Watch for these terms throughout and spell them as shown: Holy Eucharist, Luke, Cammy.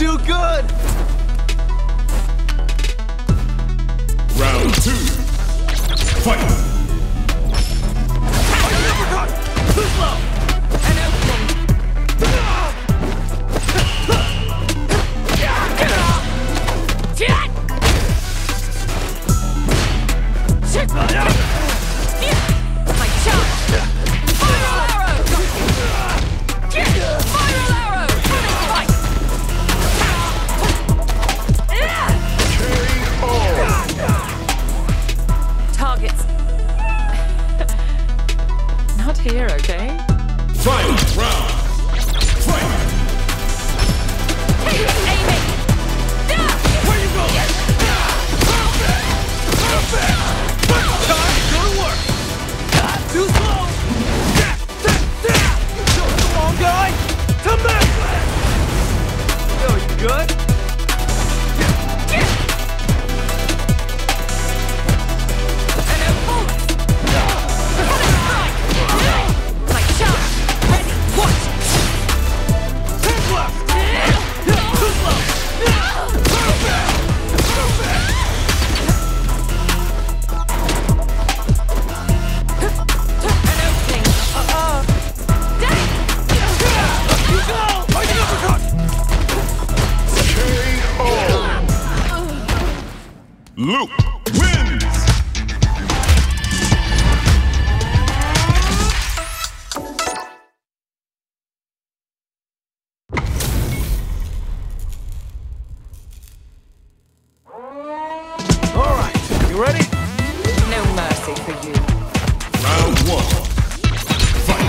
do good! Round two, fight! Uppercut! Too slow! And out! My charge! Final arrow! Final arrow! Here, okay? Final round! Fight! Hey, aiming! Where are you going? Yes. Perfect! Perfect! Time, go to work! Too slow! Come on, guy! Come back! Yo, you good? And then forward! Luke wins! Alright, you ready? No mercy for you. Round one. Fight!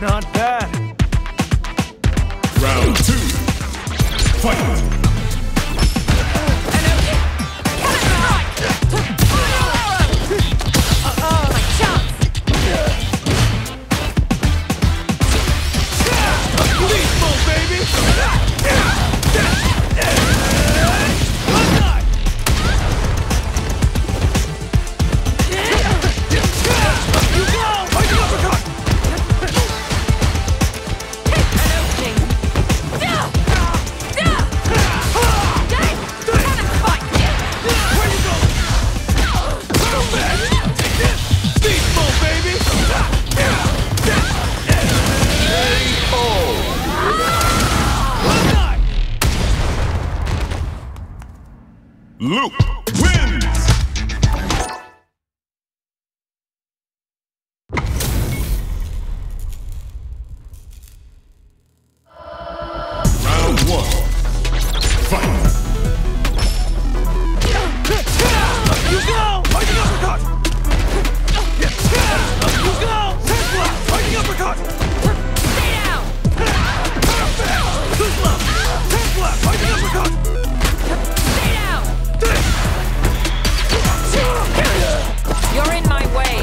Not bad. Round two. Fight! My chance! Luke wins! Round one. Fight! You go! Fighting uppercut! You go! Tesla! Fighting uppercut! Stay down! Perfect! Tesla! Tesla! Fighting uppercut! Stay down! You're in my way.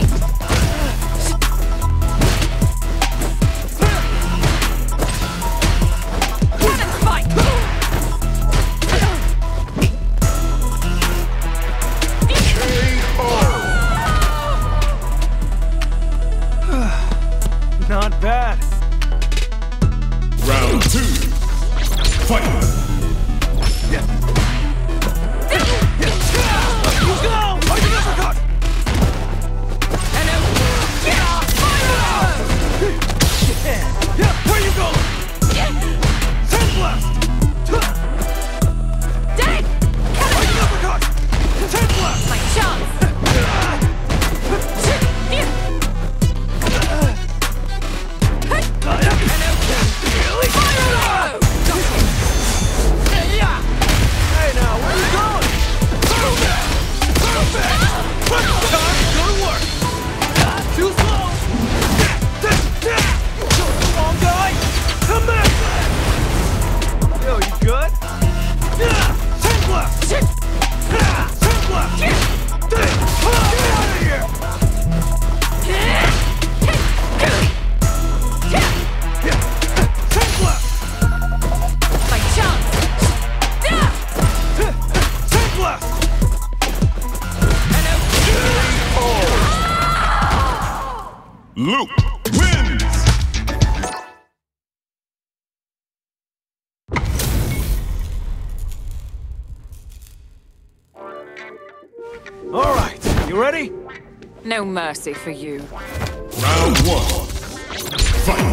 Not bad. Round two. Fight! Go! Fighting uppercut! Luke wins! All right, you ready? No mercy for you. Round one. Fight!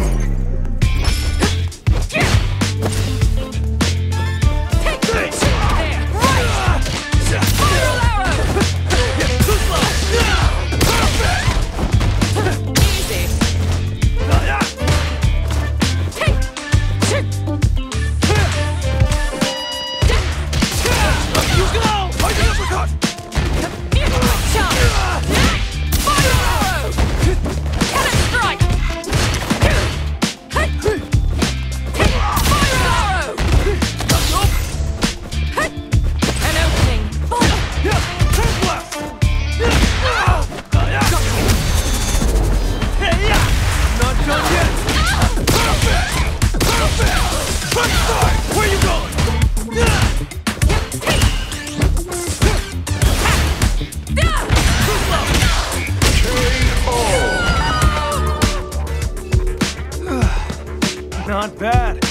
Not bad.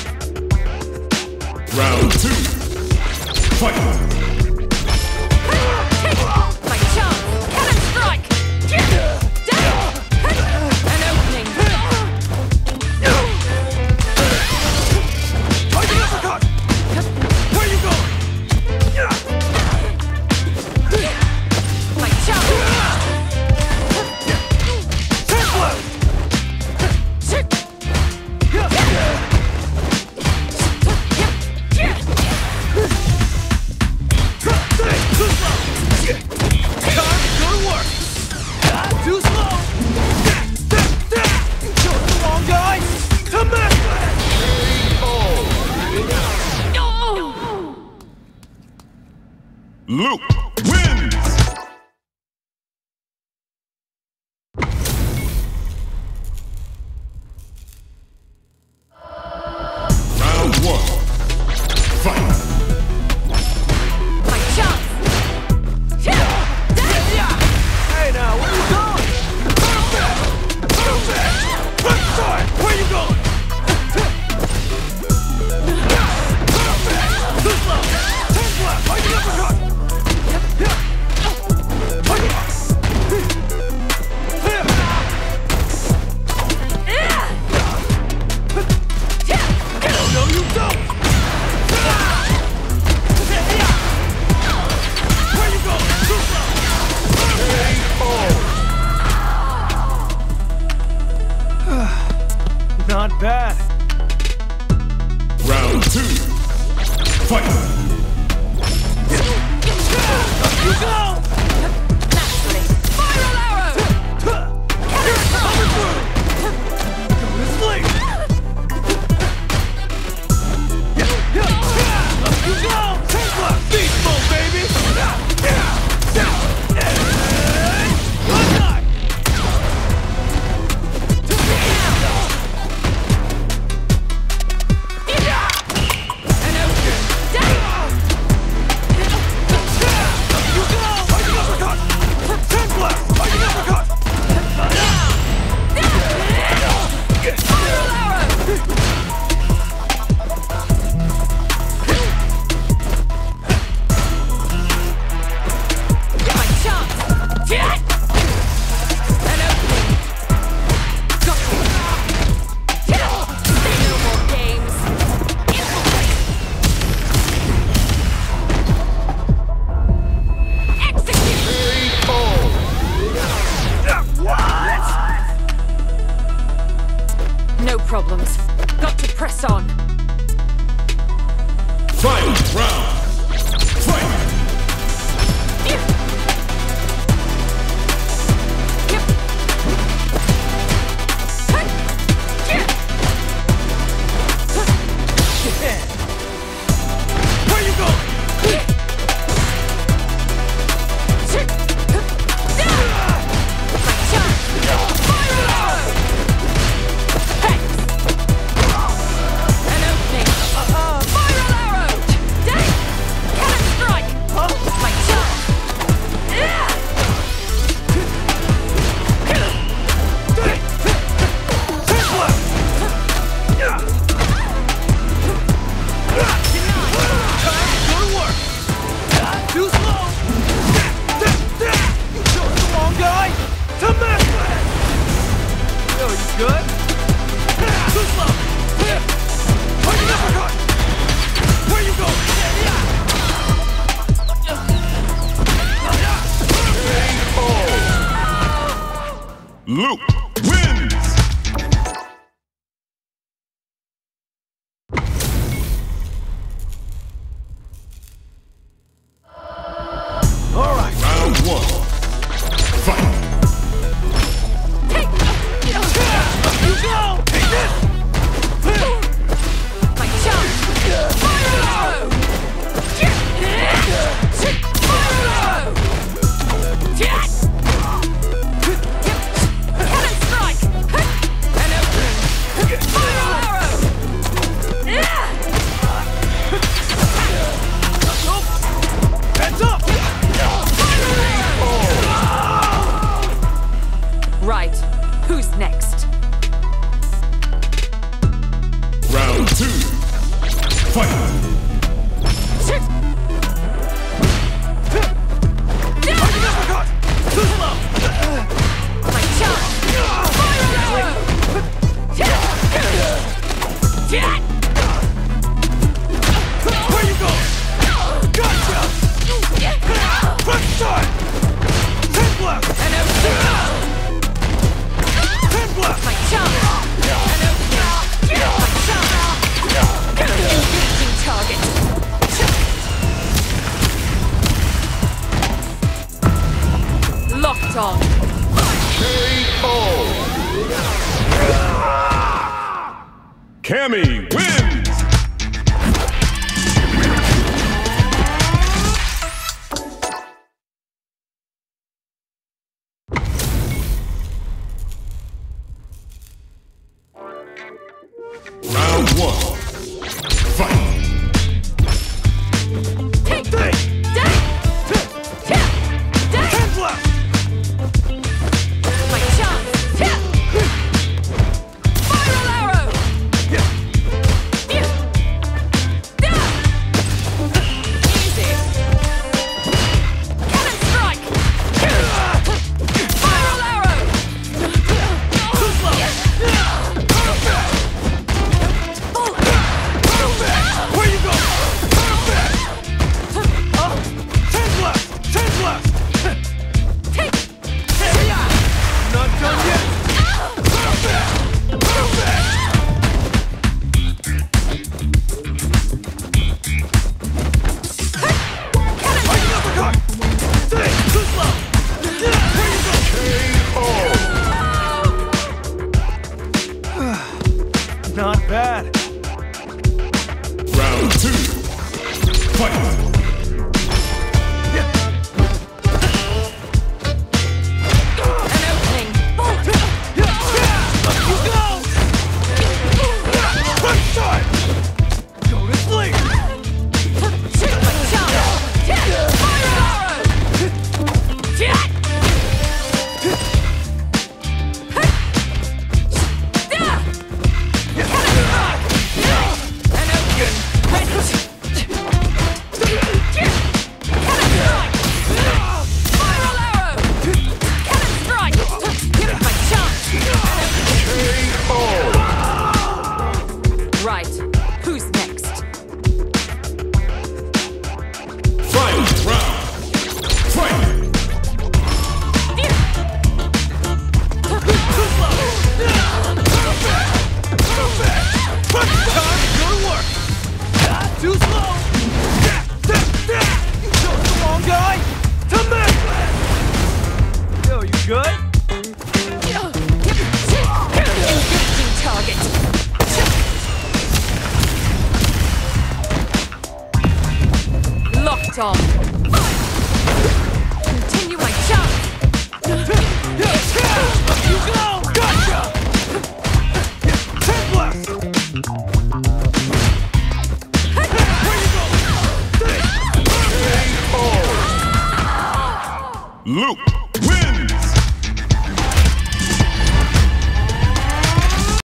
Round two. Fight! Luke wins! Round one. Fight! My chance! Hey now, where are you going? Perfect! Perfect! Let's start! Where are you going? Perfect! This left! This left! I can uppercut! Not bad. Round two. Fight! You go! Naturally. Spiral arrow! Go! Take one! Baby! Damn! good? Too slow! Where you going? Oh. Luke wins! All right, round one. Fight! Right, who's next? Round two, fight! On. K.O. Cammy wins! Round one. Fight! Not bad. Round two. Fight! Tom. Continue my jump. You go! Gotcha! 10 left! Where you go? 3, 4. Luke!